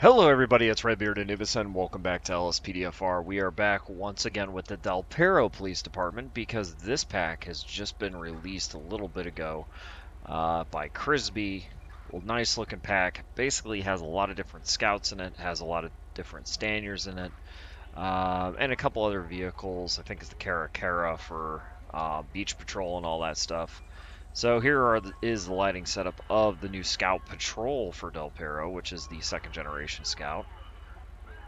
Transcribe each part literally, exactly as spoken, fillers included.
Hello everybody, it's Redbeard and Anubis, and welcome back to L S P D F R. We are back once again with the Del Perro Police Department because this pack has just been released a little bit ago uh, by Chrisby. Well, nice looking pack. Basically has a lot of different scouts in it, has a lot of different Staniers in it, uh, and a couple other vehicles. I think it's the Caracara for uh, beach patrol and all that stuff. So here are the, is the lighting setup of the new Scout Patrol for Del Perro, which is the second generation Scout.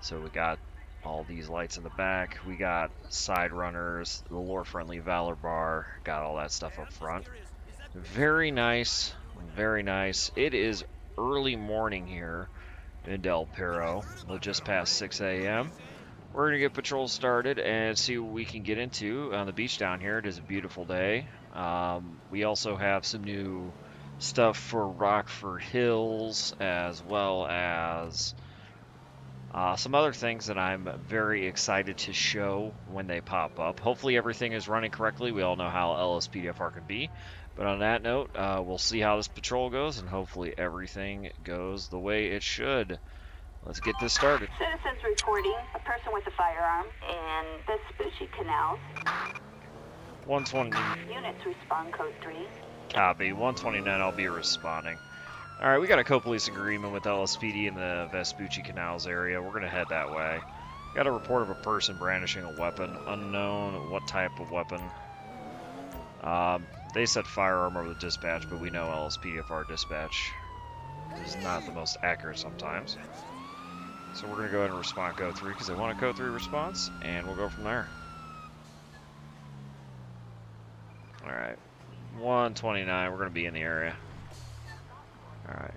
So we got all these lights in the back. We got side runners, the lore-friendly Valor Bar, got all that stuff up front. Very nice, very nice. It is early morning here in Del Perro, just past six A M We're going to get patrol started and see what we can get into on the beach down here. It is a beautiful day. Um, we also have some new stuff for Rockford Hills, as well as uh, some other things that I'm very excited to show when they pop up. Hopefully everything is running correctly. We all know how L S P D F R can be. But on that note, uh, we'll see how this patrol goes, and hopefully everything goes the way it should. Let's get this started. Citizens reporting a person with a firearm in Vespucci Canals. one twenty. Units respond code three. Copy. one twenty-nine, I'll be responding. Alright, we got a co-police agreement with L S P D in the Vespucci Canals area. We're going to head that way. Got a report of a person brandishing a weapon. Unknown what type of weapon. Um, they said firearm over the dispatch, but we know L S P D F R dispatch is not the most accurate sometimes. So we're going to go ahead and respond code three because they want a code three response, and we'll go from there. Alright, one twenty-nine, we're going to be in the area. Alright,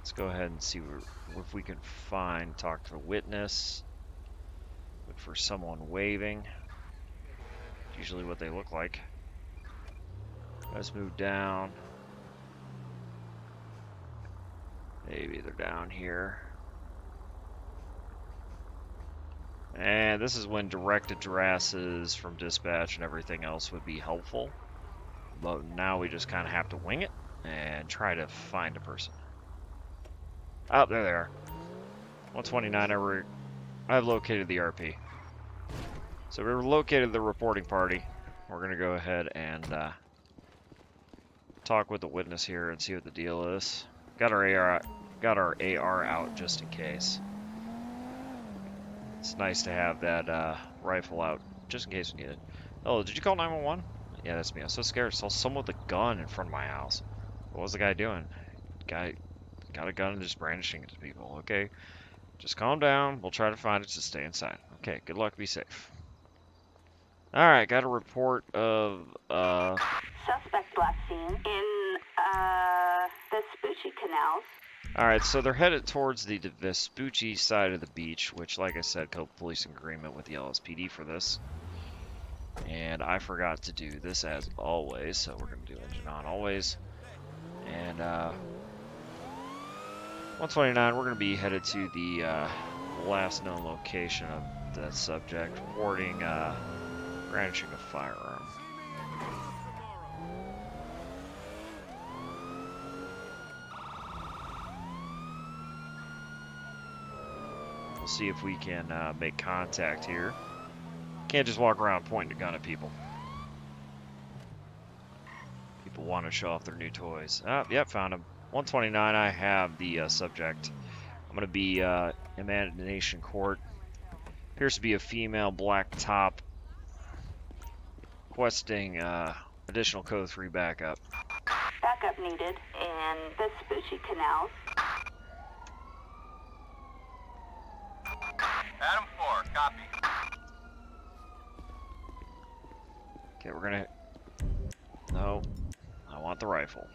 let's go ahead and see if we can find, talk to the witness, look for someone waving. It's usually what they look like. Let's move down. Maybe they're down here. And this is when direct addresses from dispatch and everything else would be helpful. But now we just kind of have to wing it and try to find a person. Oh, there they are. one twenty-nine, I've located the R P. So we've located the reporting party. We're going to go ahead and uh, talk with the witness here and see what the deal is. Got our A R, got our A R out just in case. It's nice to have that uh, rifle out, just in case we need it. Oh, did you call nine one one? Yeah, that's me. I was so scared. I saw someone with a gun in front of my house. What was the guy doing? Guy got a gun and just brandishing it to people. Okay, just calm down. We'll try to find it, to stay inside. Okay, good luck. Be safe. All right, got a report of... Uh, Suspect last seen in uh, the Spooky Canals. Alright, so they're headed towards the Vespucci side of the beach, which, like I said, co-police agreement with the L S P D for this. And I forgot to do this as always, so we're going to do engine on always. And, uh, one twenty-nine, we're going to be headed to the, uh, last known location of that subject, reporting, uh, brandishing a firearm. We'll see if we can uh, make contact here. Can't just walk around pointing a gun at people. People want to show off their new toys. Ah, yep, found him. one twenty-nine, I have the uh, subject. I'm going to be uh, Imagination court. Appears to be a female black top. Requesting uh, additional code three backup. Backup needed in the Vespucci Canals. Adam four, copy. Okay, we're gonna... No, I want the rifle.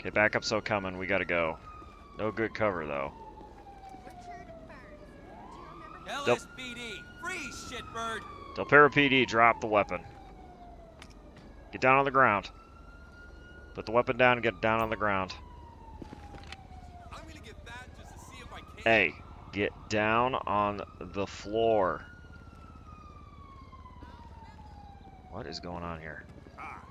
Okay, backup's still coming, we gotta go. No good cover, though. L S P D, freeze, shitbird! Del Perro P D, drop the weapon. Get down on the ground. Put the weapon down and get down on the ground. I'm gonna get that just to see if I can. Hey, get down on the floor. What is going on here? Ah.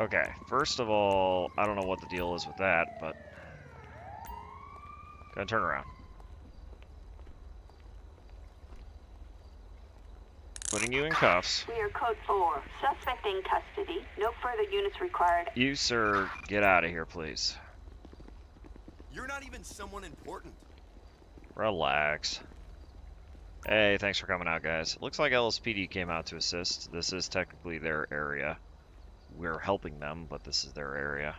Okay, first of all, I don't know what the deal is with that, but... Gonna turn around. Putting you in cuffs. We are code four. Suspect in custody. No further units required. You, sir, get out of here, please. You're not even someone important. Relax. Hey, thanks for coming out, guys. Looks like L S P D came out to assist. This is technically their area. We're helping them, but this is their area.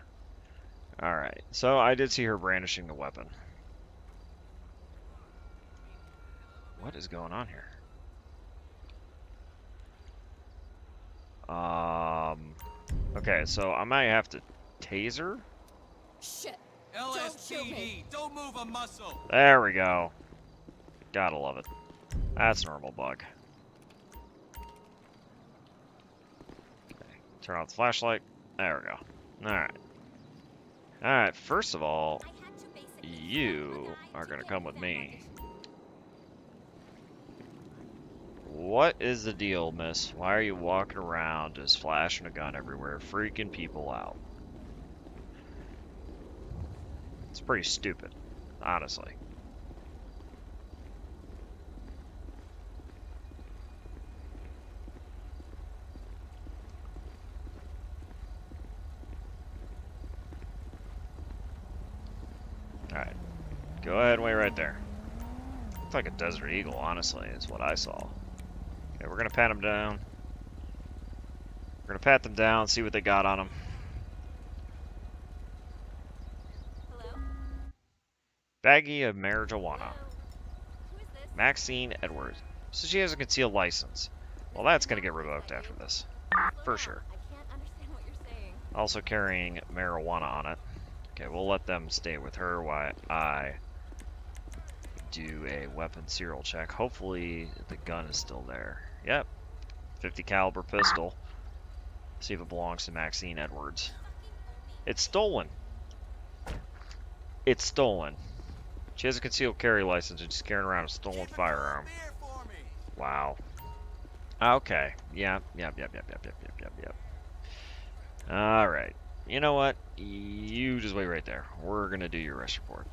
Alright, so I did see her brandishing the weapon. What is going on here? Um. Okay, so I might have to taser. Shit. L S P D, don't move a muscle. There we go. Gotta love it. That's normal bug. Okay, turn off the flashlight. There we go. All right. All right. First of all, you are gonna come with me. What is the deal, miss? Why are you walking around just flashing a gun everywhere, freaking people out? It's pretty stupid, honestly. Alright, go ahead and wait right there. Looks like a Desert Eagle, honestly, is what I saw. Okay, we're gonna pat them down. We're gonna pat them down, see what they got on them. Baggie of marijuana. Maxine Edwards. So she has a concealed license. Well, that's going to get revoked after this. For sure. Also carrying marijuana on it. Okay, we'll let them stay with her while I do a weapon serial check. Hopefully the gun is still there. Yep. fifty caliber pistol. See if it belongs to Maxine Edwards. It's stolen. It's stolen. She has a concealed carry license and she's carrying around a stolen firearm. Wow. Okay. Yep, yep, yep, yep, yep, yep, yep, yep, yep. Alright. You know what? You just wait right there. We're gonna do your arrest report.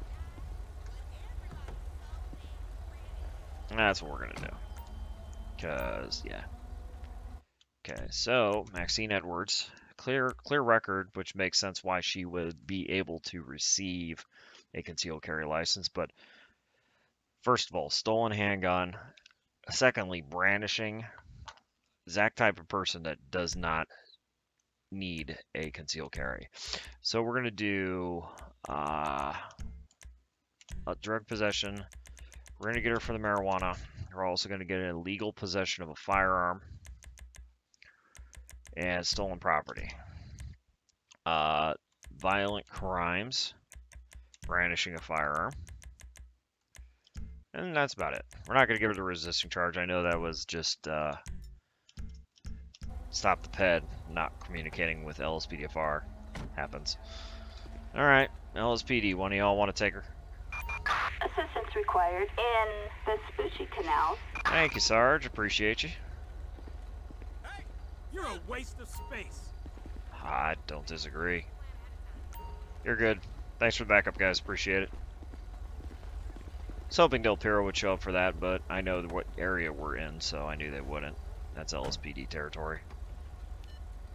That's what we're gonna do. Cause, yeah. Okay, so, Maxine Edwards. Clear, clear record, which makes sense why she would be able to receive a concealed carry license, but first of all, stolen handgun. Secondly, brandishing. Exact type of person that does not need a concealed carry. So we're going to do uh, a drug possession. We're going to get her for the marijuana. We're also going to get an illegal possession of a firearm and stolen property. Uh, violent crimes. Brandishing a firearm, and that's about it. We're not going to give it a resisting charge. I know that was just uh, stop the P E D, not communicating with L S P D F R. Happens. All right, L S P D, one of y'all want to take her? Assistance required in the Vespucci Canals. Thank you, Sarge. Appreciate you. Hey, you're a waste of space. I don't disagree. You're good. Thanks for the backup, guys. Appreciate it. I was hoping Del Perro would show up for that, but I know what area we're in, so I knew they wouldn't. That's L S P D territory.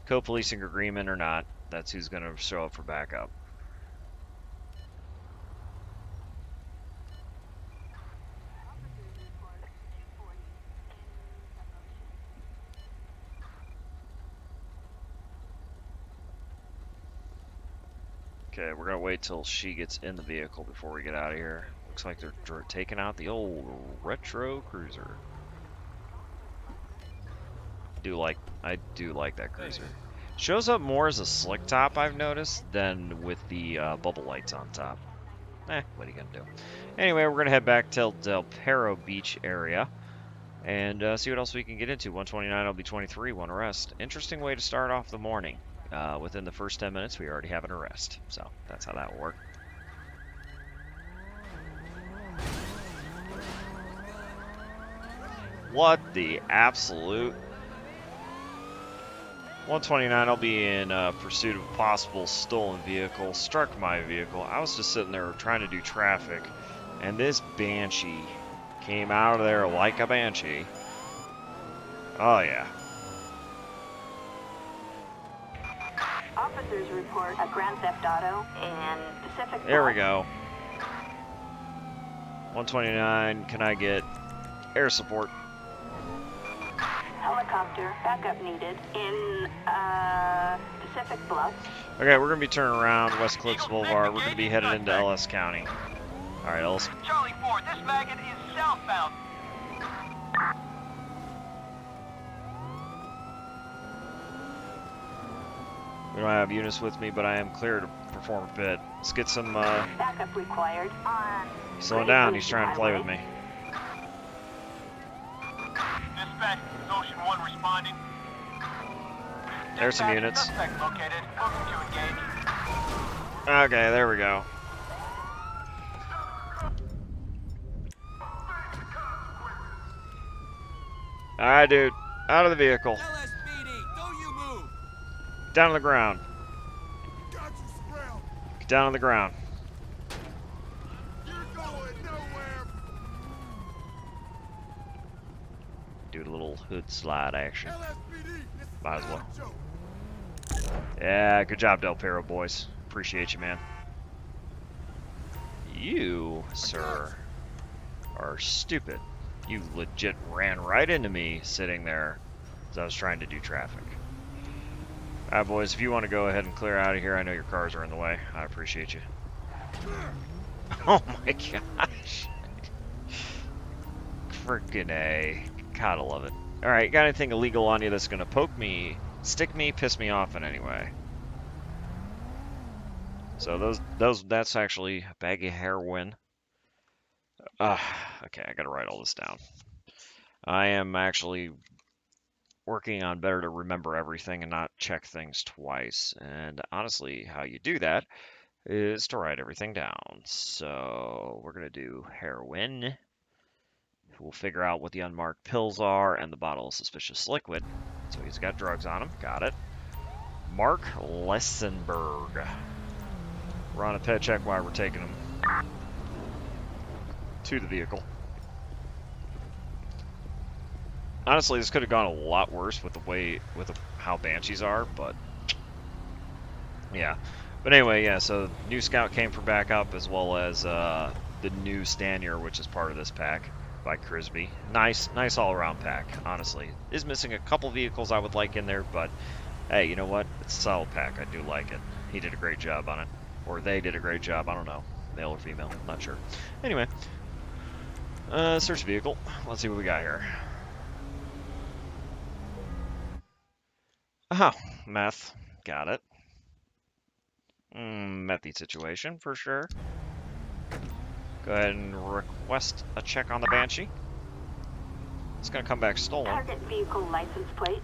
Co-policing agreement or not, that's who's going to show up for backup. Okay, we're gonna wait till she gets in the vehicle before we get out of here. Looks like they're taking out the old retro cruiser. Do like I do like that cruiser. Shows up more as a slick top, I've noticed, than with the uh, bubble lights on top. Eh, what are you gonna do? Anyway, we're gonna head back till Del Perro Beach area and uh, see what else we can get into. one twenty-nine, I'll be twenty-three, one arrest. Interesting way to start off the morning. Uh, within the first ten minutes, we already have an arrest. So that's how that will work. What the absolute? one twenty-nine, I'll be in uh, pursuit of a possible stolen vehicle. Struck my vehicle. I was just sitting there trying to do traffic, and this Banshee came out of there like a Banshee. Oh, yeah. Officers report a Grand Theft Auto and Pacific Bluffs. There we go. one twenty-nine, can I get air support? Helicopter backup needed in uh, Pacific Bluffs. Okay, we're going to be turning around West Cliffs Boulevard. We're going to be headed into Ellis County. All right, Ellis. Charlie Ford, this maggot is southbound. We don't have units with me, but I am clear to perform a bid. Let's get some. Uh, backup required on. He's slowing down. He's trying to play with me. Dispatch, Ocean One responding. There's some units. Okay, there we go. All right, dude, out of the vehicle. Down on the ground. Get down on the ground. You're going nowhere. Do a little hood slide action. Might as well. Yeah, good job, Del Perro boys. Appreciate you, man. You, sir, are stupid. You legit ran right into me sitting there as I was trying to do traffic. Alright, boys, if you want to go ahead and clear out of here, I know your cars are in the way. I appreciate you. Oh my gosh. Freaking A. Gotta love it. Alright, got anything illegal on you that's going to poke me, stick me, piss me off in any way? So those, those, that's actually baggy heroin. Uh, okay, I gotta write all this down. I am actually working on better to remember everything and not check things twice. And honestly, how you do that is to write everything down. So we're gonna do heroin. We'll figure out what the unmarked pills are and the bottle of suspicious liquid. So he's got drugs on him, got it. Mark Lessenberg. We're on a pet check while we're taking him to the vehicle. Honestly, this could have gone a lot worse with the way, with the, how Banshees are, but yeah. But anyway, yeah, so new Scout came for backup, as well as uh, the new Stanier, which is part of this pack, by Chrisby. Nice, nice all-around pack, honestly. Is missing a couple vehicles I would like in there, but hey, you know what? It's a solid pack. I do like it. He did a great job on it. Or they did a great job. I don't know. Male or female. I'm not sure. Anyway, uh, search vehicle. Let's see what we got here. Oh, meth. Got it. Mm, methy situation, for sure. Go ahead and request a check on the Banshee. It's gonna come back stolen. Target vehicle license plate,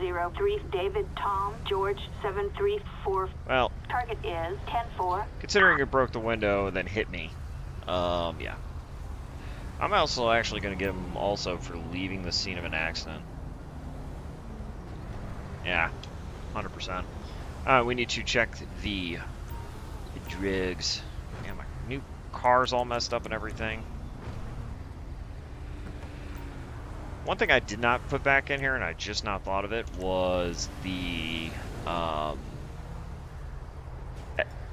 zero three David Tom George seven three four. Well, target is ten four. Considering it broke the window and then hit me. Um, yeah. I'm also actually gonna give him also for leaving the scene of an accident. Yeah, one hundred percent. Uh, we need to check the, the drugs. Yeah, my new car's all messed up and everything. One thing I did not put back in here, and I just not thought of it, was the um,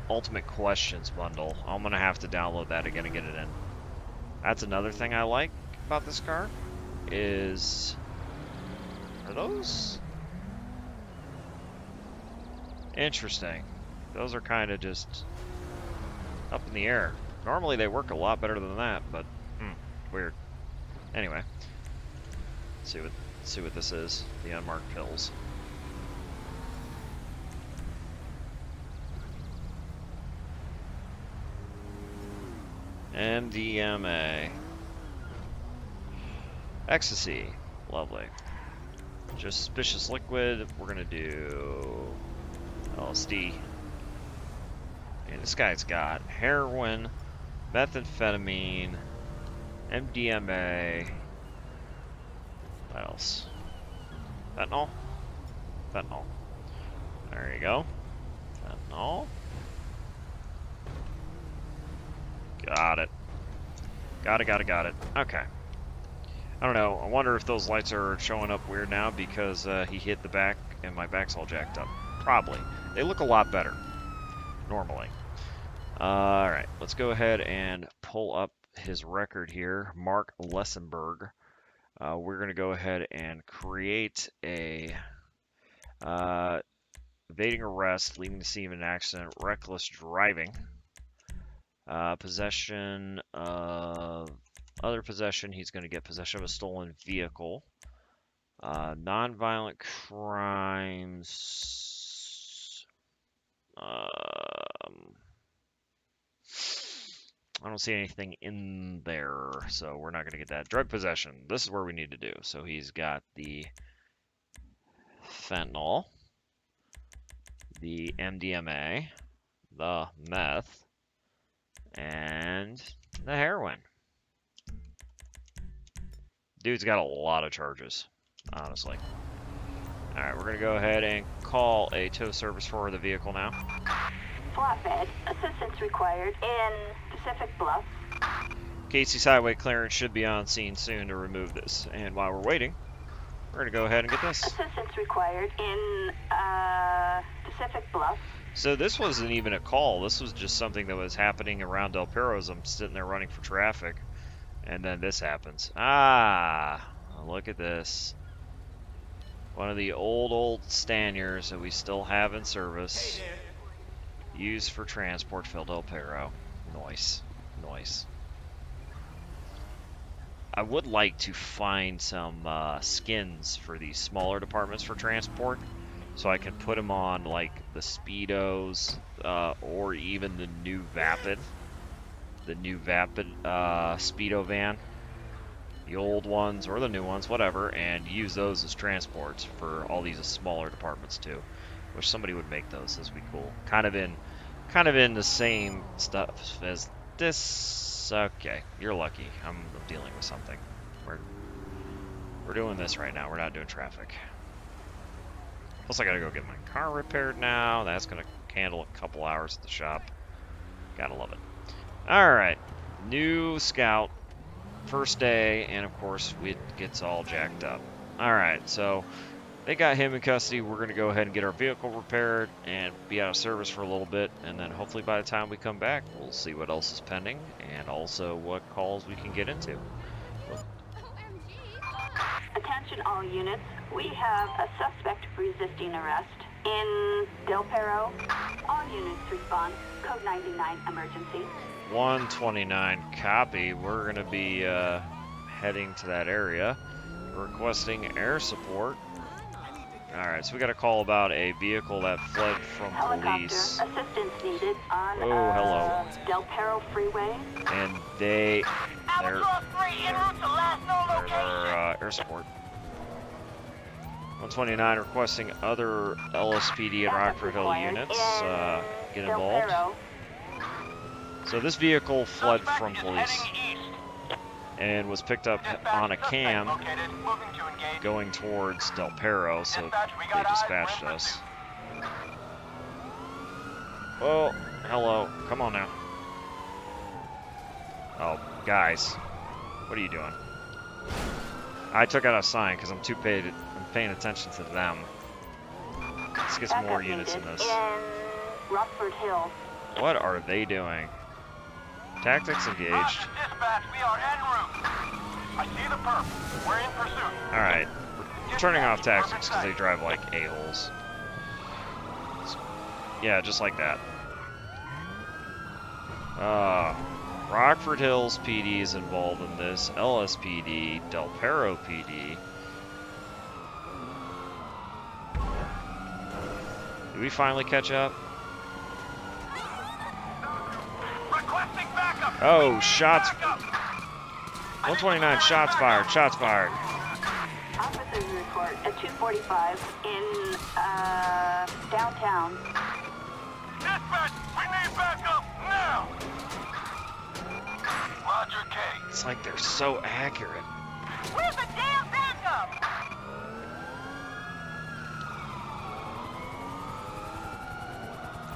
Ultimate Questions bundle. I'm going to have to download that again and get it in. That's another thing I like about this car, is... Are those... Interesting. Those are kind of just up in the air. Normally they work a lot better than that, but hmm, weird. Anyway, let's see what let's see what this is. The unmarked pills. M D M A. Ecstasy. Lovely. Just suspicious liquid. We're gonna do L S D. And this guy's got heroin, methamphetamine, M D M A, What else? Fentanyl? Fentanyl. There you go. Fentanyl. Got it. Got it, got it, got it. Okay. I don't know. I wonder if those lights are showing up weird now because uh, he hit the back and my back's all jacked up. Probably. They look a lot better normally. Uh, all right. Let's go ahead and pull up his record here. Mark Lessenberg. Uh, we're going to go ahead and create a uh, evading arrest, leaving the scene of an accident, reckless driving, uh, possession of other possession. He's going to get possession of a stolen vehicle, uh, nonviolent crimes. Um, I don't see anything in there, so we're not going to get that. Drug possession. This is where we need to do. So he's got the fentanyl, the M D M A, the meth, and the heroin. Dude's got a lot of charges, honestly. All right, we're going to go ahead and call a tow service for the vehicle now. Flatbed, assistance required in Pacific Bluffs. Casey's highway clearance should be on scene soon to remove this. And while we're waiting, we're going to go ahead and get this. Assistance required in uh, Pacific Bluffs. So this wasn't even a call. This was just something that was happening around Del Perro as I'm sitting there running for traffic. And then this happens. Ah, look at this. One of the old, old Staniers that we still have in service. Hey, used for transport for Del Perro. Nice. Nice. I would like to find some uh, skins for these smaller departments for transport, so I can put them on like the Speedos uh, or even the new Vapid. The new Vapid uh, Speedo van. The old ones or the new ones, whatever, and use those as transports for all these smaller departments too. Wish somebody would make those. This would be cool. Kind of in, kind of in the same stuff as this. Okay, you're lucky. I'm dealing with something. We're we're doing this right now. We're not doing traffic. Plus, I gotta go get my car repaired now. That's gonna handle a couple hours at the shop. Gotta love it. All right, new scout, first day, and of course it gets all jacked up. All right, so. They got him in custody. We're going to go ahead and get our vehicle repaired and be out of service for a little bit. And then hopefully by the time we come back, we'll see what else is pending and also what calls we can get into. Attention all units. We have a suspect resisting arrest in Del Perro. All units respond. Code ninety-nine emergency. one twenty-nine copy. We're going to be uh, heading to that area. Requesting air support. Alright, so we got a call about a vehicle that fled from helicopter. Police. Assistance needed on oh, uh, hello. Del Perro Freeway. And they... Albatross three en route to last known location. Their, uh, air support. one twenty-nine requesting other L S P D and Rockford Hill units uh, get involved. So this vehicle fled from police and was picked up on a cam going towards Del Perro, so they dispatched us. Oh, hello. Come on now. Oh, guys. What are you doing? I took out a sign because I'm too paid, I'm paying attention to them. Let's get some more units in this. Rockford Hills. What are they doing? Tactics engaged. Alright. We're turning off tactics because they drive like a-holes. Yeah, just like that. Uh, Rockford Hills P D is involved in this. L S P D, Del Perro P D. Did we finally catch up? Oh, shots. one twenty-nine shots fired. Shots fired. Officers report at two forty-five in uh, downtown. Dispatch, we need backup now. Roger K. It's like they're so accurate. Where's the damn backup?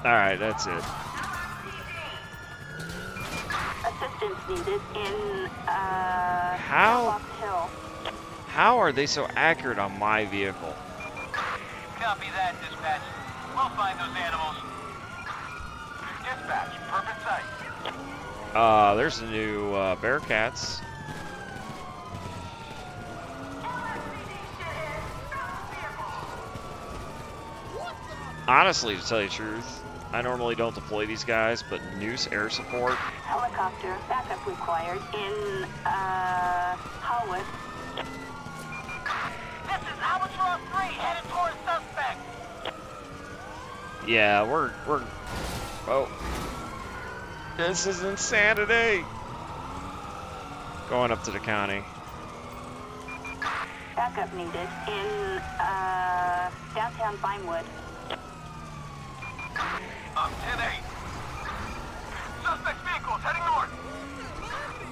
All right, that's it. Assistance needed in uh, how? Hill. How are they so accurate on my vehicle? Copy that, dispatch. We'll find those animals. Dispatch, perfect sight. Uh, there's the new uh, Bearcats. Honestly, to tell you the truth, I normally don't deploy these guys, but Noose air support. Helicopter backup required in uh, Howard. This is Albatross three, headed towards suspect. Yeah, we're we're. Oh, this is insanity. Going up to the county. Backup needed in uh, downtown Vinewood. I'm ten eight. Suspect vehicles heading north.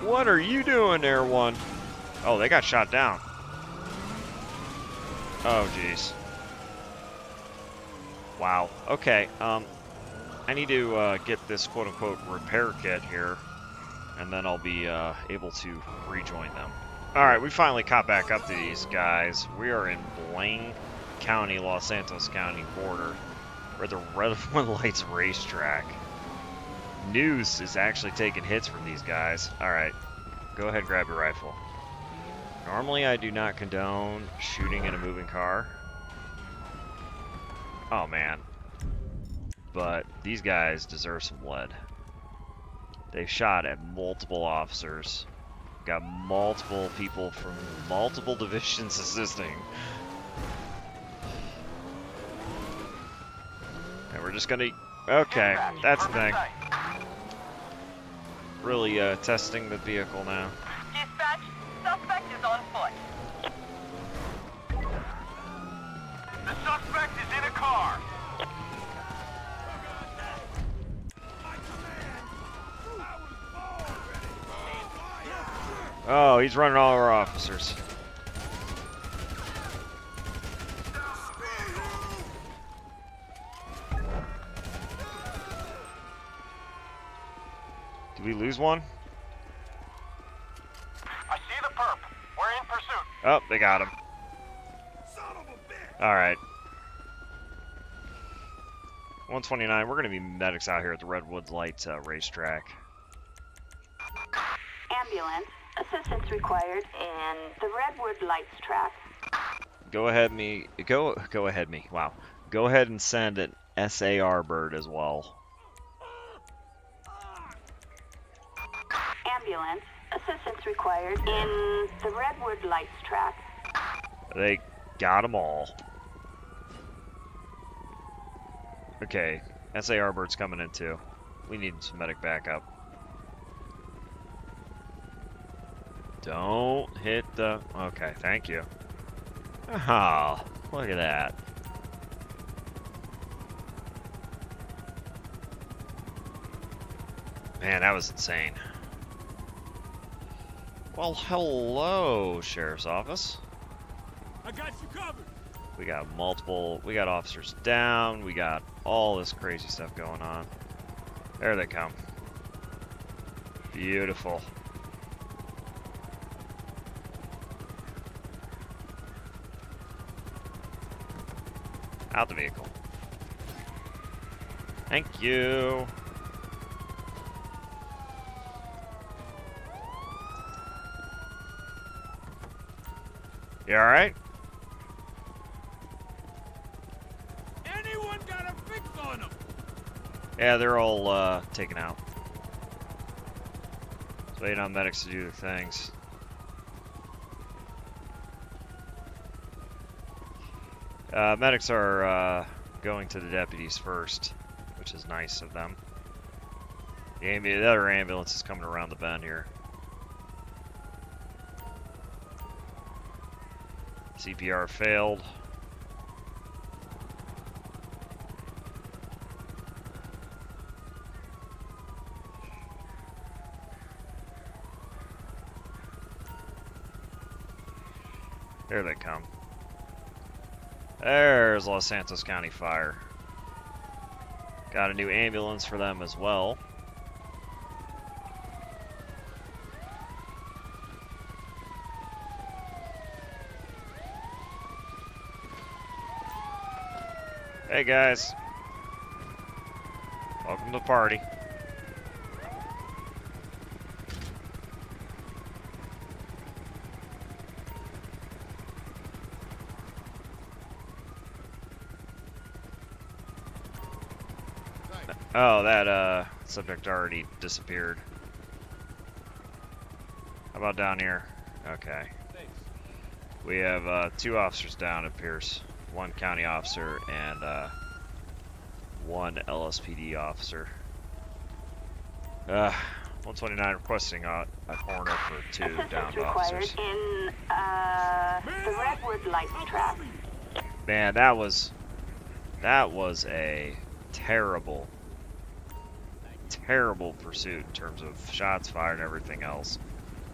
What are you doing there, one? Oh, they got shot down. Oh, jeez. Wow. Okay. Um, I need to uh, get this quote-unquote repair kit here, and then I'll be uh, able to rejoin them. All right, we finally caught back up to these guys. We are in Blaine County, Los Santos County border. We're at the Red One Lights racetrack. Noose is actually taking hits from these guys. All right, go ahead, grab your rifle. Normally, I do not condone shooting in a moving car. Oh man, but these guys deserve some lead. They've shot at multiple officers, got multiple people from multiple divisions assisting. And we're just gonna, okay, that's the thing. Really uh, testing the vehicle now. Dispatch, suspect is on foot. The suspect is in a car. Oh, he's running all our officers. We lose one? I see the perp. We're in pursuit. Oh, they got him. Alright. one twenty-nine, we're going to be medics out here at the Redwood Lights uh, racetrack. Ambulance. Assistance required in the Redwood Lights track. Go ahead me. Go, go ahead me. Wow. Go ahead and send an S A R bird as well. Ambulance, assistance required in the Redwood Lights track. They got them all. Okay, S A R bird's coming in too. We need some medic backup. Don't hit the... Okay, thank you. Oh, look at that. Man, that was insane. Well, hello, Sheriff's Office. I got you covered. We got multiple, we got officers down, we got all this crazy stuff going on. There they come. Beautiful. Out the vehicle. Thank you. You all right? Anyone got a fix on them? Yeah, they're all uh, taken out. So waiting on medics to do their things. Uh, medics are uh, going to the deputies first, which is nice of them. The, amb the other ambulance is coming around the bend here. C P R failed. There they come. There's Los Santos County Fire. Got a new ambulance for them as well. Hey guys, welcome to the party. Oh, that uh, subject already disappeared. How about down here? Okay. Thanks. We have uh, two officers down at Pierce. One county officer and uh, one L S P D officer. Uh, one twenty-nine requesting a, a corner for two Assistance downed officers. In, uh, the Redwood Lights trap. Man, that was that was a terrible. terrible pursuit in terms of shots fired and everything else.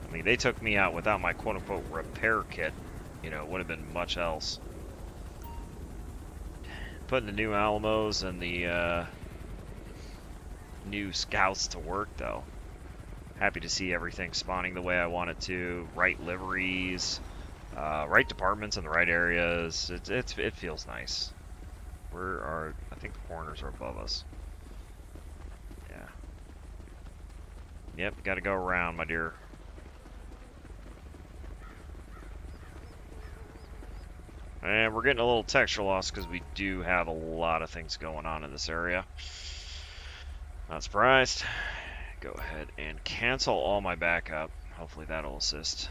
I mean, they took me out without my quote-unquote repair kit. You know, it would have been much else. Putting the new Alamos and the uh, new Scouts to work, though. Happy to see everything spawning the way I want it to. Right liveries, uh, right departments in the right areas. It, it, it feels nice. We're, our, I think the corners are above us. Yep, gotta go around, my dear. And we're getting a little texture loss because we do have a lot of things going on in this area. Not surprised. Go ahead and cancel all my backup. Hopefully that'll assist.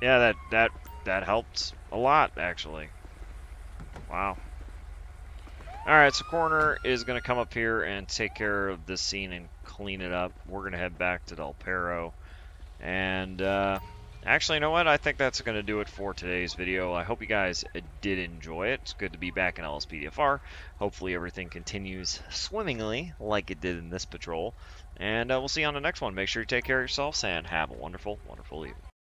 Yeah, that, that, that helped a lot, actually. Wow. Alright, so Corner is going to come up here and take care of this scene and clean it up. We're going to head back to Del Perro. And uh, actually, you know what? I think that's going to do it for today's video. I hope you guys did enjoy it. It's good to be back in L S P D F R. Hopefully everything continues swimmingly like it did in this patrol. And uh, we'll see you on the next one. Make sure you take care of yourselves and have a wonderful, wonderful evening.